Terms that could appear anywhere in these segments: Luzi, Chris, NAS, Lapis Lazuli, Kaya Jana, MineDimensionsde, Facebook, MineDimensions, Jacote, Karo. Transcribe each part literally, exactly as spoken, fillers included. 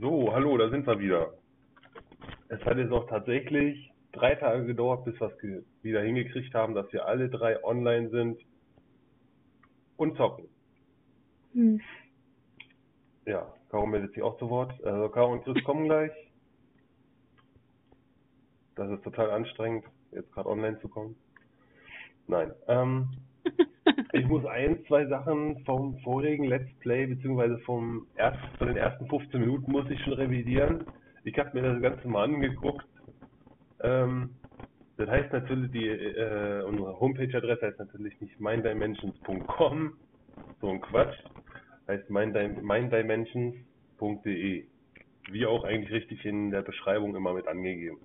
So, hallo, da sind wir wieder. Es hat jetzt auch tatsächlich drei Tage gedauert, bis wir es wieder hingekriegt haben, dass wir alle drei online sind und zocken. Hm. Ja, Karo meldet sich auch zu Wort. Also Karo und Chris kommen gleich. Das ist total anstrengend, jetzt gerade online zu kommen. Nein. Ähm, ich muss ein, zwei Sachen vom vorigen Let's Play, beziehungsweise vom ersten, von den ersten fünfzehn Minuten muss ich schon revidieren. Ich habe mir das Ganze mal angeguckt. Ähm, das heißt natürlich, die, äh, unsere Homepage-Adresse heißt natürlich nicht MineDimensions punkt com, so ein Quatsch. Heißt MineDimensions punkt de, wie auch eigentlich richtig in der Beschreibung immer mit angegeben.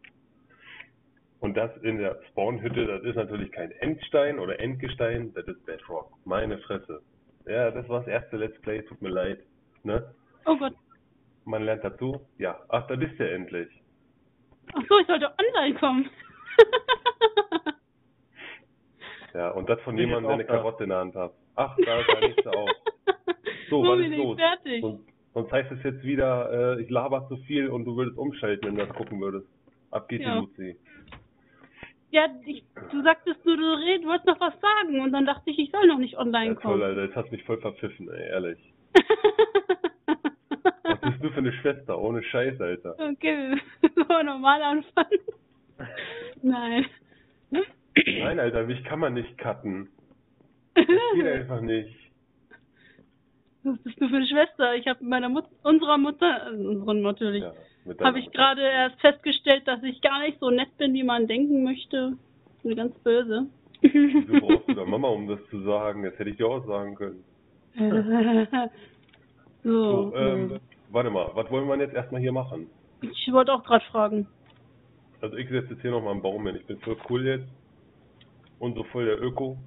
Und das in der Spawnhütte, das ist natürlich kein Endstein oder Endgestein, das ist Bedrock. Meine Fresse. Ja, das war das erste Let's Play, tut mir leid. Ne? Oh Gott. Man lernt dazu? Ja. Ach, da bist du ja endlich. Ach so, ich sollte online kommen. Ja, und das von ich jemandem, der eine Karotte in der Hand hat. Ach, da ist der nächste auch. So, so was ist los? Fertig. Und, sonst heißt es jetzt wieder, äh, ich laber zu viel und du würdest umschalten, wenn du das gucken würdest. Ab geht ja. Die Luzi. Ja, ich, du sagtest nur, du red, wolltest noch was sagen und dann dachte ich, ich soll noch nicht online ja, kommen. Toll, Alter, jetzt hast du mich voll verpfiffen, ey, ehrlich. Was bist du für eine Schwester, ohne Scheiß, Alter. Okay, so normal anfangen. Nein. Nein, Alter, mich kann man nicht cutten. Das geht einfach nicht. Was bist du für eine Schwester? Ich habe mit meiner Mutter, unserer Mutter, also unseren natürlich, ja. Habe ich gerade erst festgestellt, dass ich gar nicht so nett bin, wie man denken möchte. Ich bin ganz böse. Wieso brauchst du da Mama, um das zu sagen? Das hätte ich dir auch sagen können. so, so ähm, warte mal, was wollen wir jetzt erstmal hier machen? Ich wollte auch gerade fragen. Also ich setze jetzt hier nochmal einen Baum hin. Ich bin voll cool jetzt. Und so voll der Öko.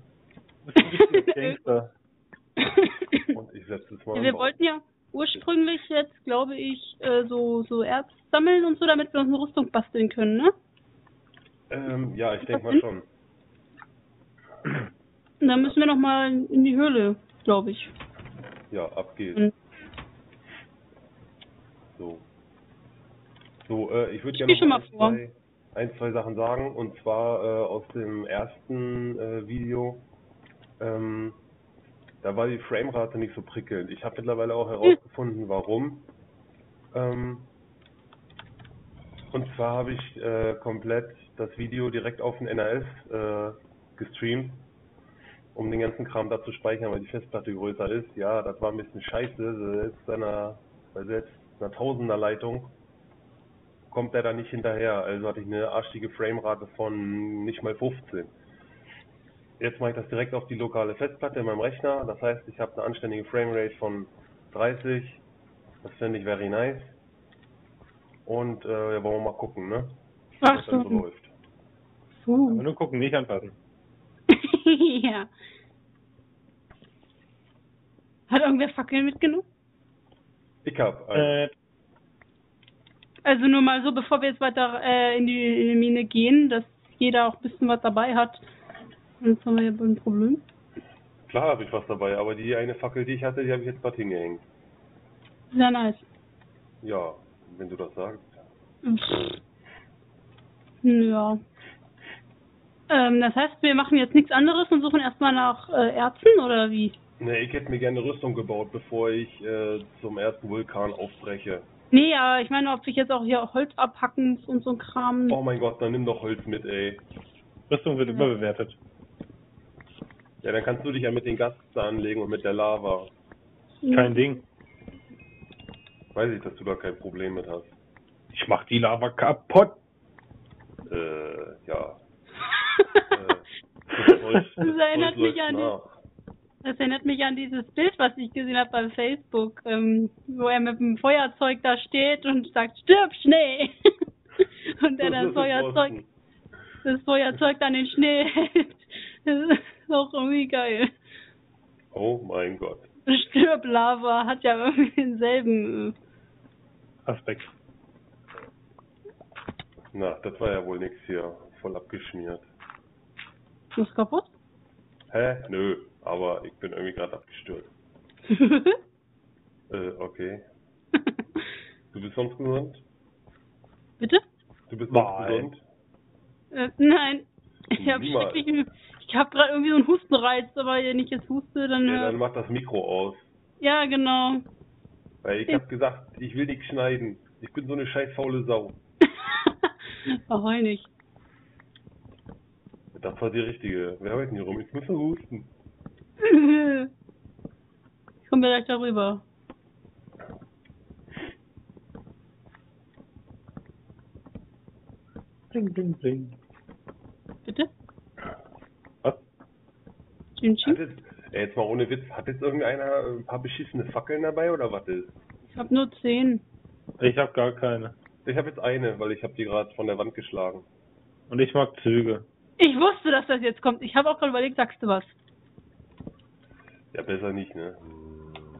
Und ich setze jetzt mal einen Baum. Wir wollten ja... ursprünglich jetzt, glaube ich, so, so Erbs sammeln und so, damit wir uns eine Rüstung basteln können, ne? Ähm, ja, ich denke mal schon. Dann müssen wir nochmal in die Höhle, glaube ich. Ja, ab geht's. Mhm. So. So, äh, ich würde gerne noch mal ein, zwei, ein, zwei Sachen sagen, und zwar äh, aus dem ersten äh, Video, ähm, da war die Framerate nicht so prickelnd. Ich habe mittlerweile auch herausgefunden, warum. Ähm, und zwar habe ich äh, komplett das Video direkt auf den N A S äh, gestreamt, um den ganzen Kram da zu speichern, weil die Festplatte größer ist. Ja, das war ein bisschen scheiße. Selbst einer, bei selbst einer Tausender-Leitung kommt der da nicht hinterher. Also hatte ich eine arschige Framerate von nicht mal fünfzehn. Jetzt mache ich das direkt auf die lokale Festplatte in meinem Rechner. Das heißt, ich habe eine anständige Framerate von dreißig. Das finde ich very nice. Und äh, ja, wollen wir mal gucken, ne? Ach, was dann so läuft. So. Aber nur gucken, nicht anpassen. Ja. Hat irgendwer Fackeln mitgenommen? Ich hab. Äh. Also nur mal so, bevor wir jetzt weiter äh, in, die, in die Mine gehen, dass jeder auch ein bisschen was dabei hat. Jetzt haben wir ja ein Problem. Klar habe ich was dabei, aber die eine Fackel, die ich hatte, die habe ich jetzt gerade hingehängt. Sehr nice. Ja, wenn du das sagst. Pff. Ja. Ähm, das heißt, wir machen jetzt nichts anderes und suchen erstmal nach äh, Erzen, oder wie? Ne, ich hätte mir gerne Rüstung gebaut, bevor ich äh, zum ersten Vulkan aufbreche. Nee, aber ich meine, ob ich jetzt auch hier Holz abhacken muss und so ein Kram... Oh mein Gott, dann nimm doch Holz mit, ey. Rüstung wird ja überbewertet. Ja, dann kannst du dich ja mit den Gasten anlegen und mit der Lava. Ja. Kein Ding. Weiß ich, dass du da kein Problem mit hast. Ich mach die Lava kaputt. Äh, ja. äh, das, euch, das, das erinnert mich an die, das erinnert mich an dieses Bild, was ich gesehen habe bei Facebook, ähm, wo er mit dem Feuerzeug da steht und sagt, stirb Schnee. Und er dann Feuerzeug, das Feuerzeug an den Schnee hält. Auch irgendwie geil. Oh mein Gott. Stirb Lava hat ja irgendwie denselben Aspekt. Na, das war ja wohl nix hier. Voll abgeschmiert. Ist das kaputt? Hä? Nö, aber ich bin irgendwie gerade abgestürzt. äh, okay. Du Du bist sonst gesund? Bitte? Du bist sonst gesund? Äh, nein. Ich habe hab gerade irgendwie so einen Hustenreiz, aber wenn ich jetzt huste, dann... Ja, dann macht das Mikro aus. Ja, genau. Weil ich, ich habe gesagt, ich will dich schneiden. Ich bin so eine scheiß faule Sau. Verheul nicht. Das war die richtige. Wir arbeiten hier rum. Ich muss husten. Ich komme gleich darüber. Bling, bling, bling. Bitte? Was? Tschin, tschin. Jetzt, ey, jetzt mal ohne Witz. Hat jetzt irgendeiner ein paar beschissene Fackeln dabei oder was ist? Ich hab nur zehn. Ich hab gar keine. Ich hab jetzt eine, weil ich hab die gerade von der Wand geschlagen. Und ich mag Züge. Ich wusste, dass das jetzt kommt. Ich habe auch gerade überlegt, sagst du was? Ja, besser nicht, ne?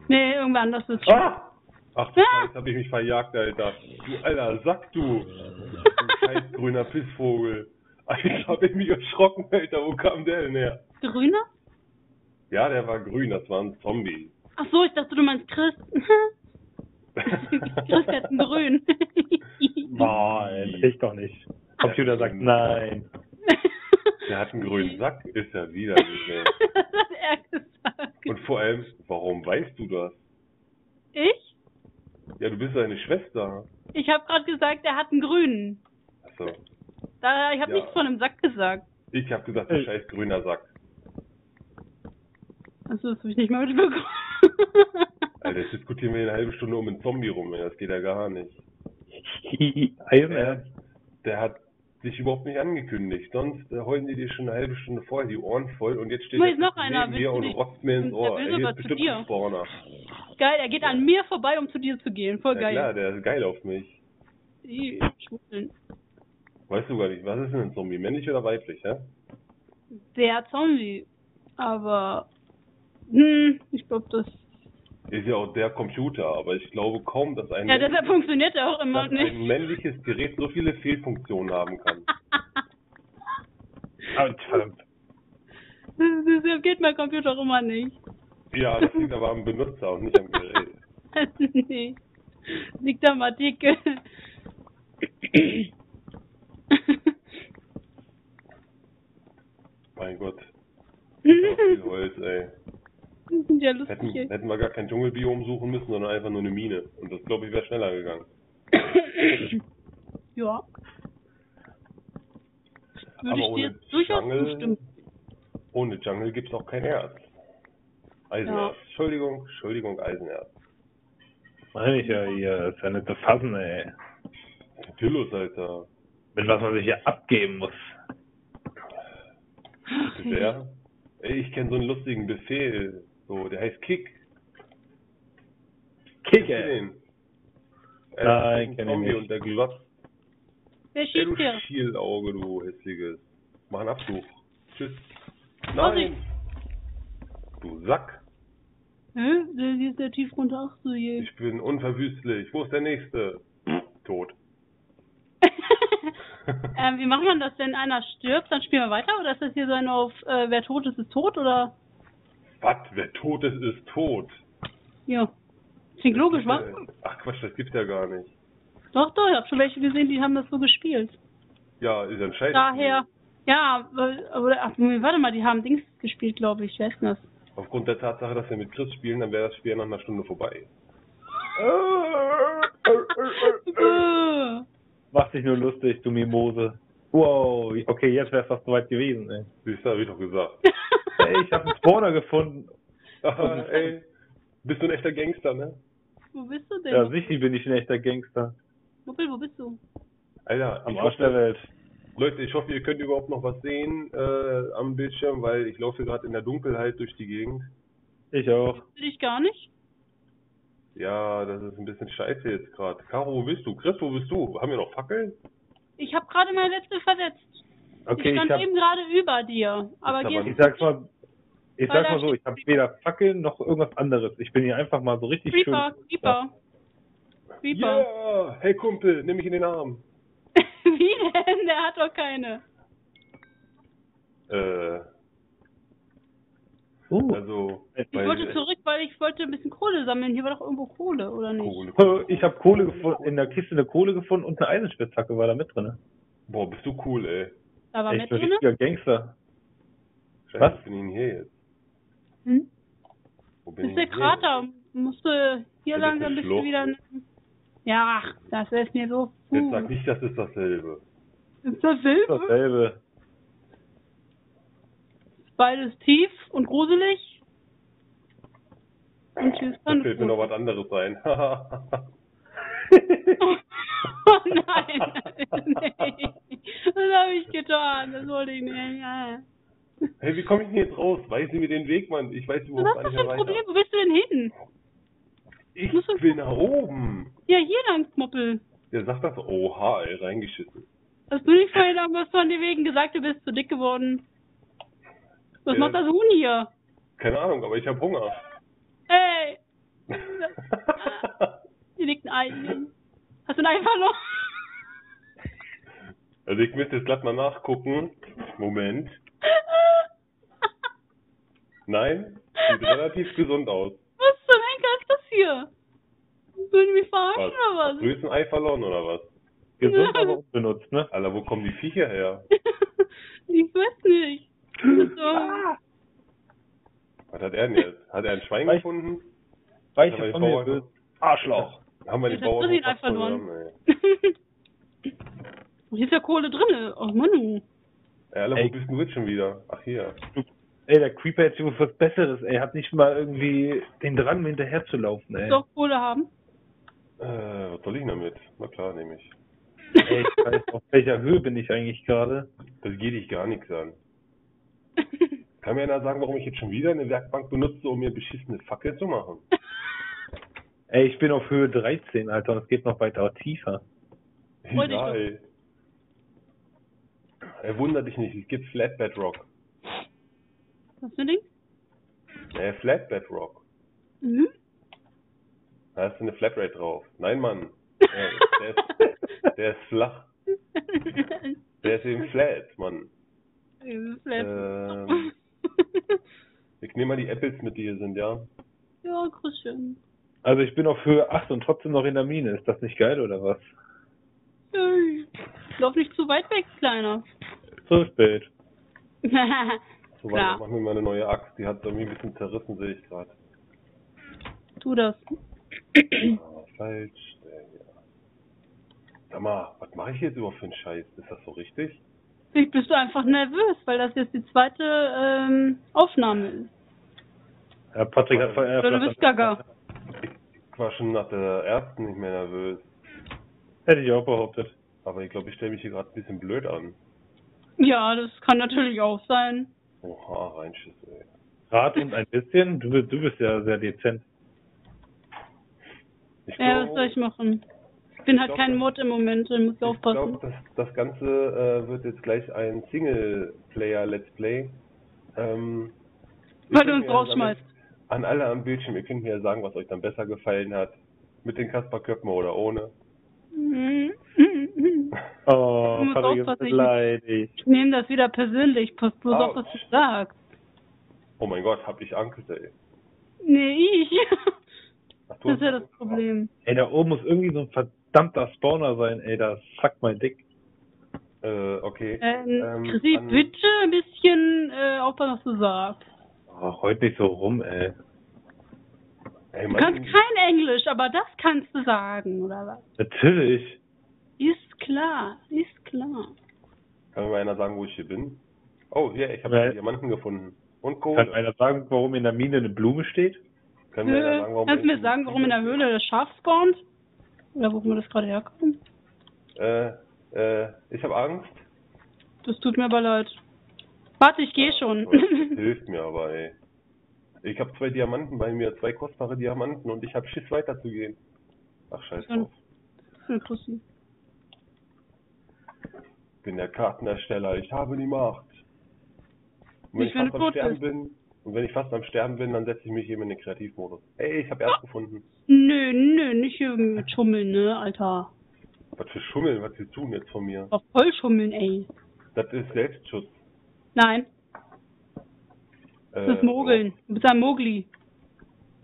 Nee, irgendwann anders wird's schon. Ah! Ach, du ah! Scheiß, hab ich mich verjagt, Alter. Du, Alter, Sack, du. Du scheiß grüner Pissvogel. Alter, hab ich mich erschrocken, Alter. Wo kam der denn her? Grüner? Ja, der war grün. Das war ein Zombie. Ach so, ich dachte, du meinst Chris. Chris hat einen grün. Nein, ich doch nicht. Computer sagt nein. Der hat einen grünen Sack, ist ja widerlich. Das hat er gesagt. Und vor allem, warum weißt du das? Ich? Ja, du bist seine Schwester. Ich habe gerade gesagt, er hat einen grünen. Achso. Da, ich habe ja nichts von einem Sack gesagt. Ich habe gesagt, der scheiß grüner Sack. Achso, das habe ich nicht mal mitbekommen. Alter, jetzt diskutieren wir eine halbe Stunde um einen Zombie rum, das geht ja gar nicht. der, der hat sich überhaupt nicht angekündigt, sonst äh, heulen die dir schon eine halbe Stunde vorher die Ohren voll und jetzt steht jetzt noch einer neben mir und rotzt mir ins Ohr. Er ist bestimmt ein Spawner. Geil, er geht ja an mir vorbei, um zu dir zu gehen. Voll ja, geil. Ja, der ist geil auf mich. Die Schwulen. Weißt du gar nicht, was ist denn ein Zombie? Männlich oder weiblich, hä? Der Zombie. Aber... Hm, ich glaube, das... Ist ja auch der Computer, aber ich glaube kaum, dass ein, ja, deshalb funktioniert er auch immer dass nicht. ein männliches Gerät so viele Fehlfunktionen haben kann. Verdammt. Deshalb geht mein Computer auch immer nicht. Ja, das liegt aber am Benutzer und nicht am Gerät. Nee, liegt am Artikel. Mein Gott. Das ist auch viel Holz, ey. Ja, lustig, hätten, hätten wir gar kein Dschungelbiom suchen müssen, sondern einfach nur eine Mine. Und das, glaube ich, wäre schneller gegangen. Ja. Würde aber ich dir durchaus zustimmen. Ohne Jungle gibt es auch kein Erz. Eisenerz. Ja. Entschuldigung, Entschuldigung, Eisenerz. Meine ich ja hier, ist ja nicht zu fassen, ey. Pillos, Alter. Mit was man sich hier abgeben muss. Okay. Der? Ich kenne so einen lustigen Befehl. So, der heißt Kick. Kick, ey. Nein, kenn ich nicht. Und der Glotz. Wer schießt hier? Du Schielauge, du hässliches. Mach einen Abzug. Tschüss. Nein. Du Sack. Hä? Hier ist der tief runter. Ach so, je. Ich bin unverwüstlich. Wo ist der Nächste? Tot. ähm, wie macht man das, wenn einer stirbt, dann spielen wir weiter? Oder ist das hier so ein auf, äh, wer tot ist, ist tot, oder? Was? Wer tot ist, ist tot? Ja. Klingt logisch, was? Ach Quatsch, das gibt's ja gar nicht. Doch, doch, ich hab schon welche gesehen, die haben das so gespielt. Ja, ist entscheidend. Daher, ja, oder, ach, warte mal, die haben Dings gespielt, glaube ich, wer ist denn das? Aufgrund der Tatsache, dass wir mit Chris spielen, dann wäre das Spiel nach einer Stunde vorbei. Mach dich nur lustig, du Mimose. Wow, okay, jetzt wär's fast soweit gewesen, ey. Siehst du, hab ich doch gesagt. Ey, ich hab einen Spawner gefunden. Aha, ey, bist du ein echter Gangster, ne? Wo bist du denn? Ja, sicher bin ich ein echter Gangster. Muppel, wo bist du? Alter, am Arsch der Welt. Leute, ich hoffe, ihr könnt überhaupt noch was sehen äh, am Bildschirm, weil ich laufe gerade in der Dunkelheit durch die Gegend. Ich auch. Siehst du dich gar nicht? Ja, das ist ein bisschen scheiße jetzt gerade. Karo, wo bist du? Chris, wo bist du? Haben wir noch Fackeln? Ich habe gerade meine letzte versetzt. Okay, ich stand ich hab... eben gerade über dir. Aber ich nicht. sag's mal, ich Weil sag's mal so, ich habe weder Fackeln noch irgendwas anderes. Ich bin hier einfach mal so richtig Creeper, schön. Creeper, Creeper. Yeah. Hey Kumpel, nimm mich in den Arm. Wie denn? Der hat doch keine. Äh. Oh. Also, ich wollte zurück, weil ich wollte ein bisschen Kohle sammeln. Hier war doch irgendwo Kohle, oder nicht? Kohle, Kohle. Ich habe Kohle gefunden, in der Kiste eine Kohle gefunden und eine Eisenspitzhacke war da mit drin. Boah, bist du cool, ey. Da war ey, mit drin? Ich bin richtiger Gangster. Scheiße, was? Ich bin hier jetzt. Hm? Wo bin das ist ich der hier? Krater. Musste hier das langsam bist du wieder... Ja, ach, das ist mir so... Puh. Jetzt sag nicht, das ist dasselbe. Ist dasselbe? Ist dasselbe. Beides tief und gruselig. Und tschüss, da fällt mir noch was anderes ein. Oh nein, nee. Das habe ich getan, das wollte ich nicht. Ja. Hey, wie komme ich denn jetzt raus? Weisen mir den Weg, Mann. Ich weiß überhaupt nicht, was das Problem. Wo bist du denn hin? Ich will nach oben. Ja, hier lang, Moppel. Der sagt das, oha, ey, reingeschissen. Hast du nicht vorhin irgendwas von dir wegen gesagt, du bist zu dick geworden? Was äh, macht das Huhn hier? Keine Ahnung, aber ich habe Hunger. Ey! Hier liegt ein Ei. Hast du ein Ei verloren? Also ich müsste jetzt glatt mal nachgucken. Moment. Nein, sieht relativ gesund aus. Was zum Henker ist das hier? Würden die mich verarschen was? Oder was? Du hast ein Ei verloren oder was? Gesund, aber unbenutzt, ne? Alter, wo kommen die Viecher her? Ich weiß nicht. Ah. Was hat er denn jetzt? Hat er ein Schwein Weich, gefunden? Weiche von Bauern... mir Arschloch! Haben wir die Bauern... Ich hab verloren. Hier ist ja Kohle drin. Ach, Mann. Ey, alle, wo bist du jetzt schon wieder? Ach, hier. Ey, der Creeper hat sich was Besseres, ey. Hat nicht mal irgendwie den Drang, hinterher zu laufen, ey. Doch Kohle haben? Äh, was soll ich damit? Na klar, nehme ich. Ey, ich weiß, auf welcher Höhe bin ich eigentlich gerade? Das geht dich gar nichts an. Kann mir einer sagen, warum ich jetzt schon wieder eine Werkbank benutze, um mir beschissene Fackel zu machen? Ey, ich bin auf Höhe dreizehn, Alter, und es geht noch weiter tiefer. Wollte ja, ich doch. Ey, wundert dich nicht, es gibt Flatbed Rock. Was für ein Ding? Äh, Flatbed Rock. Mhm. Da hast du eine Flatrate drauf. Nein, Mann. Ey, der, ist, der ist flach. Der ist eben flat, Mann. Ähm, ich nehme mal die Apples mit, die hier sind, ja? Ja, Christian. Also ich bin auf Höhe acht und trotzdem noch in der Mine. Ist das nicht geil, oder was? Hey, lauf nicht zu weit weg, Kleiner. Zu spät. So, warte, mach mir mal eine neue Axt. Die hat irgendwie ein bisschen zerrissen, sehe ich gerade. Tu das. Ah, falsch. Sag mal, was mache ich jetzt überhaupt für einen Scheiß? Ist das so richtig? Vielleicht bist du einfach nervös, weil das jetzt die zweite ähm, Aufnahme ist. Herr Patrick hat von einer Flasche... Ich war schon nach der ersten nicht mehr nervös. Hätte ich auch behauptet. Aber ich glaube, ich stelle mich hier gerade ein bisschen blöd an. Ja, das kann natürlich auch sein. Oha, Reinschiss, ey. Rat und ein bisschen? Du bist, du bist ja sehr dezent. Ich glaub, ja, was soll ich machen? Ich bin ich halt glaub, kein Mod im Moment, ich muss ich aufpassen. Ich glaube, das, das Ganze äh, wird jetzt gleich ein Single-Player-Let's Play. Ähm, Weil du uns rausschmeißt. An alle am Bildschirm, ihr könnt mir ja sagen, was euch dann besser gefallen hat. Mit den Kasperköppen oder ohne. Mhm. Oh, Patrick ist beleidigt. Ich nehme das wieder persönlich, pass bloß auf, was du sagst. Oh mein Gott, hab ich Angst, ey. Nee, ich. Ach, das ist ja das Problem. Ey, da oben muss irgendwie so ein Ver verdammter Spawner sein, ey, das fuckt mein Dick. Äh, okay. Ähm, ähm Chrissy, an... bitte ein bisschen äh, aufpassen, was du sagst. Ach, heute nicht so rum, ey. ey du kannst Englisch... kein Englisch, aber das kannst du sagen, oder was? Natürlich. Ist klar, ist klar. Kann mir mal einer sagen, wo ich hier bin? Oh, hier, ich habe ja. Diamanten gefunden. Und Kohle. Kann einer sagen, warum in der Mine eine Blume steht? Kann mir einer sagen, warum kannst du mir sagen, warum in der Höhle das Schaf spawnt? Oder wo wir das gerade herkommen? Äh, äh, ich habe Angst. Das tut mir aber leid. Warte, ich gehe schon. Hilft mir aber, ey. Ich habe zwei Diamanten bei mir, zwei kostbare Diamanten und ich habe Schiss weiterzugehen. Ach, scheiß drauf. Ich bin der Kartenersteller, ich habe die Macht. Und wenn ich, ich fast am Sterben bin, und wenn ich fast am Sterben bin, dann setze ich mich eben in den Kreativmodus. Ey, ich habe Erz oh. gefunden. Nö, nö, nicht hier mit Schummeln, ne, Alter. Was für Schummeln? Was willst du denn jetzt von mir? Doch voll Schummeln, ey. Das ist Selbstschutz. Nein. Das äh, ist Mogeln. Du bist ein Mogli.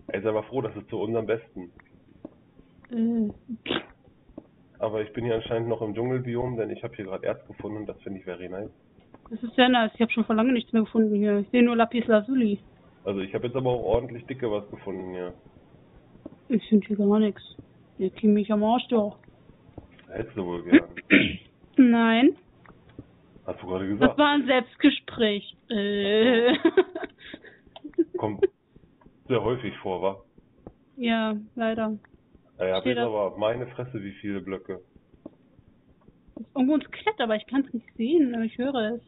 Ey, sei mal froh, das ist zu unserem Besten. Äh. Aber ich bin hier anscheinend noch im Dschungelbiom, denn ich habe hier gerade Erz gefunden und das finde ich very nice. Das ist sehr nice. Ich habe schon vor lange nichts mehr gefunden hier. Ich sehe nur Lapis Lazuli. Also ich habe jetzt aber auch ordentlich dicke was gefunden hier. Ich finde hier gar nichts. Ihr kriegt mich am Arsch doch. Hättest du wohl gern. Nein. Hast du gerade gesagt? Das war ein Selbstgespräch. Äh. Kommt sehr häufig vor, wa? Ja, leider. Ich habe jetzt aber meine Fresse, wie viele Blöcke. Ist irgendwo ein Skelett, aber ich kann es nicht sehen, aber ich höre es.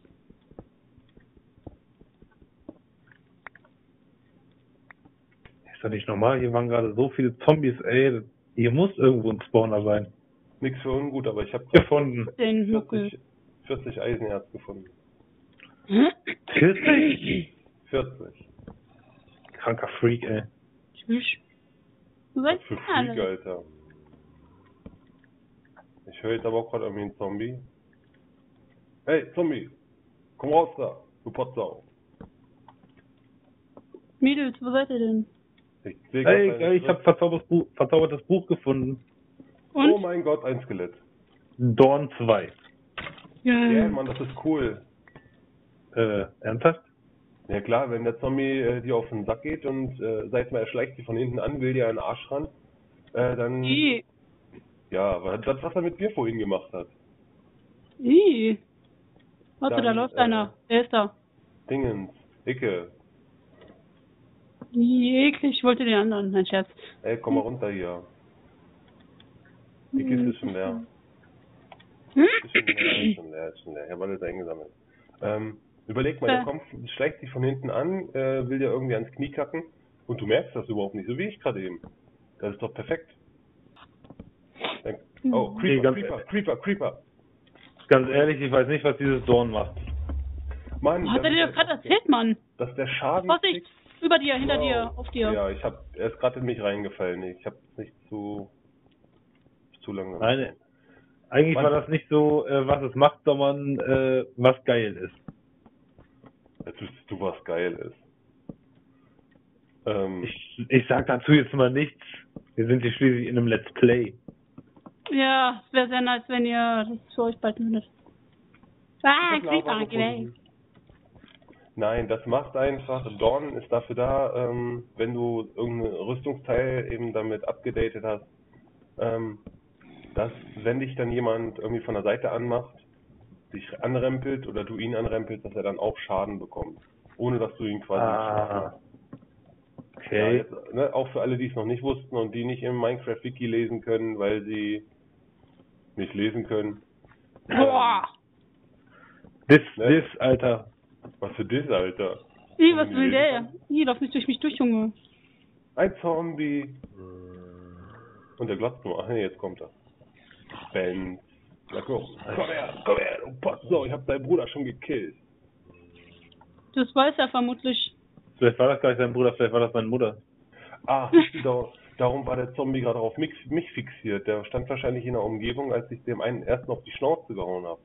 Ist doch nicht normal, hier waren gerade so viele Zombies, ey. Hier muss irgendwo ein Spawner sein. Nichts für ungut, aber ich habe gefunden. vierzig, vierzig Eisenerz gefunden. Hm? vierzig? vierzig. Kranker Freak, ey. Tschüss. Was für Freak, Alter. Ich höre jetzt aber auch gerade irgendwie einen Zombie. Hey, Zombie! Komm raus da, du Potsau! Mädels, wo seid ihr denn? Ich sehe hey, hey, ich habe verzaubertes Buch, verzaubertes Buch gefunden. Und? Oh mein Gott, ein Skelett. Dorn zwei. Ja, yeah, Mann, das ist cool. Äh, ernsthaft? Ja klar, wenn der Zombie äh, dir auf den Sack geht und äh, sag ich mal, er schleicht dich von hinten an, will dir einen Arsch ran, äh, dann... I. Ja, weil das, was er mit mir vorhin gemacht hat. I. Warte, dann, da läuft äh, einer. Wer ist da? Dingens. Icke. I, eklig, ich wollte den anderen, mein Scherz. Ey, komm mal runter hier. Die Kiste ist schon leer. Hm? Ist schon leer, ist schon leer, ist schon leer. Ich habe alles eingesammelt. Ähm... Überleg mal, der kommt, schlägt dich von hinten an, äh, will dir irgendwie ans Knie kacken und du merkst das überhaupt nicht, so wie ich gerade eben. Das ist doch perfekt. Dann, oh, Creeper, Creeper, Creeper, Creeper. Ganz ehrlich, ich weiß nicht, was dieses Dorn macht. Mann, hat er dir gerade erzählt, Mann? Dass der Schaden... Vorsicht, über dir, hinter wow. dir, auf dir. Ja, ich hab, er ist gerade in mich reingefallen, ich habe nicht zu, zu lange... Nein, eigentlich Mann. War das nicht so, äh, was es macht, sondern äh, was geil ist. Jetzt wüsstest du, was geil ist. Ähm, ich, ich sag dazu jetzt mal nichts. Wir sind hier schließlich in einem Let's Play. Ja, es wäre sehr nice, wenn ihr das für euch bald findet. Ah, Creeper, geil. Nein, das macht einfach. Dorn ist dafür da, ähm, wenn du irgendein Rüstungsteil eben damit abgedatet hast, ähm, dass, wenn dich dann jemand irgendwie von der Seite anmacht, dich anrempelt oder du ihn anrempelst, dass er dann auch Schaden bekommt. Ohne dass du ihn quasi ah, okay. Ja, jetzt, ne, auch für alle, die es noch nicht wussten und die nicht im Minecraft-Wiki lesen können, weil sie nicht lesen können. Boah! Dis, ne? Dis, Alter. Was für Dis, Alter? Ih, was will der? Ih, lauf nicht durch mich durch, Junge. Ein Zombie. Und der glotzt nur. Ach nee, jetzt kommt er. Ben. Na komm, komm her, komm her, du Potso, ich hab deinen Bruder schon gekillt. Das weiß er vermutlich. Vielleicht war das gar nicht sein Bruder, vielleicht war das meine Mutter. Ah, darum war der Zombie gerade auf mich, mich fixiert. Der stand wahrscheinlich in der Umgebung, als ich dem einen ersten auf die Schnauze gehauen habe.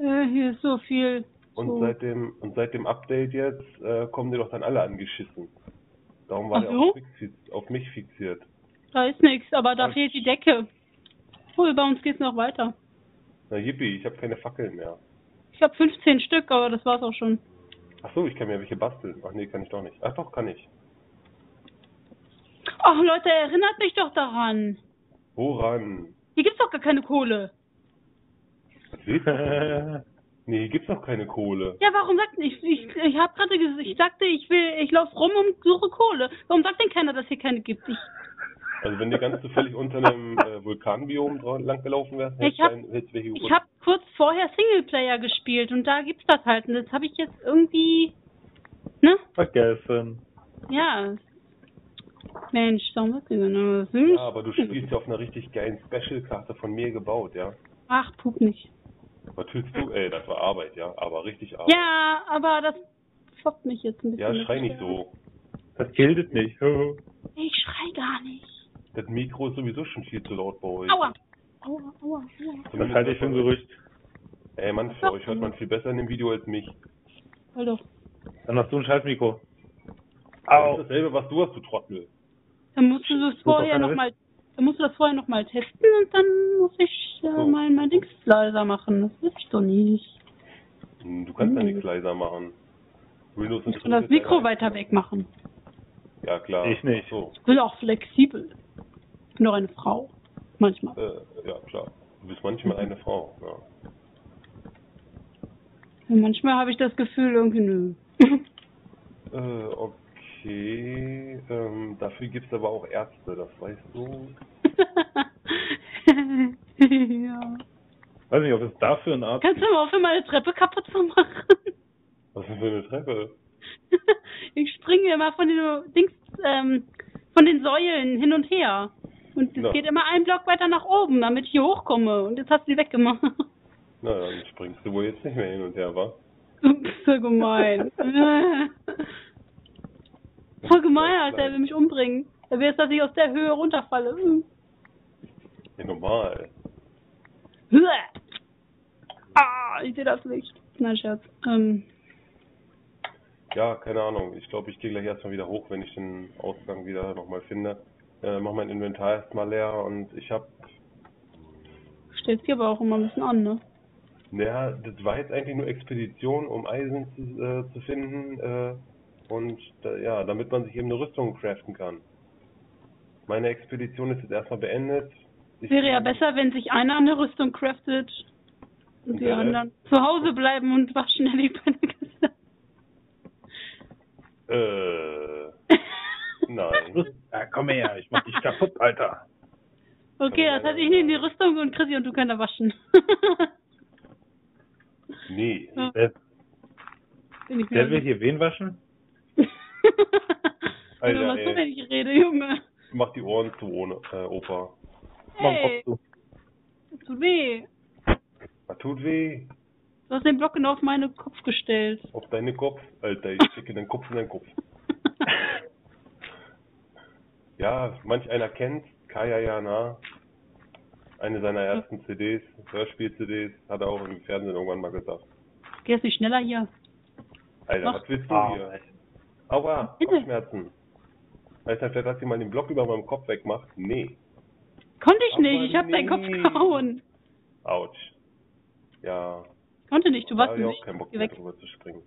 Äh, hier ist so viel. Und, so. Seit, dem, und seit dem Update jetzt äh, kommen die doch dann alle angeschissen. Darum war Ach der so? auf, mich, auf mich fixiert. Da ist nichts, aber da und fehlt die Decke. Cool, bei uns geht's noch weiter. Na yippie, ich habe keine Fackeln mehr. Ich habe fünfzehn Stück, aber das war's auch schon. Ach so, ich kann mir welche basteln. Ach nee, kann ich doch nicht. Ach doch, kann ich. Ach Leute, erinnert mich doch daran. Woran? Hier gibt's doch gar keine Kohle. Nee, hier gibt's doch keine Kohle. Ja, warum sagt ich ich ich habe gerade gesagt, ich sagte, ich will, ich laufe rum und suche Kohle. Warum sagt denn keiner, dass hier keine gibt? Ich Also wenn du ganz zufällig unter einem äh, Vulkanbiom lang gelaufen wärst, hättest du welche gefunden. Ich habe kurz vorher Singleplayer gespielt und da gibt's das halt. Und das habe ich jetzt irgendwie... Ne? Vergessen. Ja. Mensch, warum wird denn das? Ja, aber du spielst ja auf einer richtig geilen Special-Karte von mir gebaut, ja? Ach, pup nicht. Was tust du? Ey, das war Arbeit, ja? Aber richtig Arbeit. Ja, aber das foppt mich jetzt ein bisschen. Ja, schrei nicht so. Das gilt nicht. Ich schrei gar nicht. Das Mikro ist sowieso schon viel zu laut bei euch. Aua! Aua, aua, aua. Das halte ich für ein Gerücht. Ey, Mann, für euch hört man viel besser in dem Video als mich. Hallo. Dann hast du ein Schaltmikro. Auch dasselbe, was du hast, du Trottel. Dann musst du das vorher nochmal noch mal testen und dann muss ich äh, so. mein, mein Dings leiser machen. Das will ich doch nicht. Du kannst hm. ja nichts leiser machen. Windows ich will das Mikro weiter weg machen. Ja, klar. Ich nicht. So. Ich bin auch flexibel. Ich bin doch eine Frau. Manchmal. Äh, ja, klar. Du bist manchmal eine Frau. Ja. Und manchmal habe ich das Gefühl, irgendwie nö. äh, okay. Okay, ähm, dafür gibt es aber auch Ärzte, das weißt du. Ja. Weiß nicht, ob es dafür ein Arzt. Kannst du mal aufhören, meine Treppe kaputt zu machen? Was ist denn für eine Treppe? Ich springe immer von den Dings, ähm, von den Säulen hin und her. Und es ja. geht immer einen Block weiter nach oben, damit ich hier hochkomme. Und jetzt hast du sie weggemacht. Na, dann springst du wohl jetzt nicht mehr hin und her, wa? Du bist so gemein. Voll gemein, Alter, er will mich umbringen. Er will jetzt, dass ich aus der Höhe runterfalle. Hm. Ja, normal. Ah, ich sehe das nicht. Nein, Scherz. Ähm. Ja, keine Ahnung. Ich glaube, ich gehe gleich erstmal wieder hoch, wenn ich den Ausgang wieder nochmal finde. Äh, mach mein Inventar erstmal leer und ich hab... Stellst dir aber auch immer ein bisschen an, ne? Naja, das war jetzt eigentlich nur Expedition, um Eisen zu, äh, zu finden, äh... und ja, damit man sich eben eine Rüstung craften kann. Meine Expedition ist jetzt erstmal beendet. Ich Wäre ja besser, wenn sich einer eine Rüstung craftet und die anderen zu Hause bleiben und waschen ja die Panne. Äh. Nein. Ja, komm her, ich mach dich kaputt, Alter. Okay, das heißt, ich nehme die Rüstung und Chrissy und du kannst da waschen. Nee. Ja. Der, der will hier wen waschen? Alter, du machst so wenig Rede, Junge. Mach die Ohren zu, ohne, äh, Opa. Hey. Mach den Kopf zu. Das tut weh. Das tut weh. Du hast den Block genau auf meinen Kopf gestellt. Auf deinen Kopf? Alter, ich schicke den Kopf in deinen Kopf. Ja, manch einer kennt Kaya Jana. Eine seiner ersten C Ds, Hörspiel-C Ds, hat er auch im Fernsehen irgendwann mal gesagt. Gehst du schneller hier? Alter, Mach. was willst du oh, hier? Alter. Aua, Kopfschmerzen. Weißt du, vielleicht hast du mal den Block über meinem Kopf weggemacht? Nee. Konnte ich nicht, ich hab nee. deinen Kopf gehauen. Autsch. Ja. Konnte nicht, du warst nicht. Ich habe auch keinen Bock mehr drüber zu springen.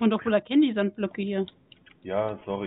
Und doch wohl erkennen die Sandblöcke hier. Ja, sorry.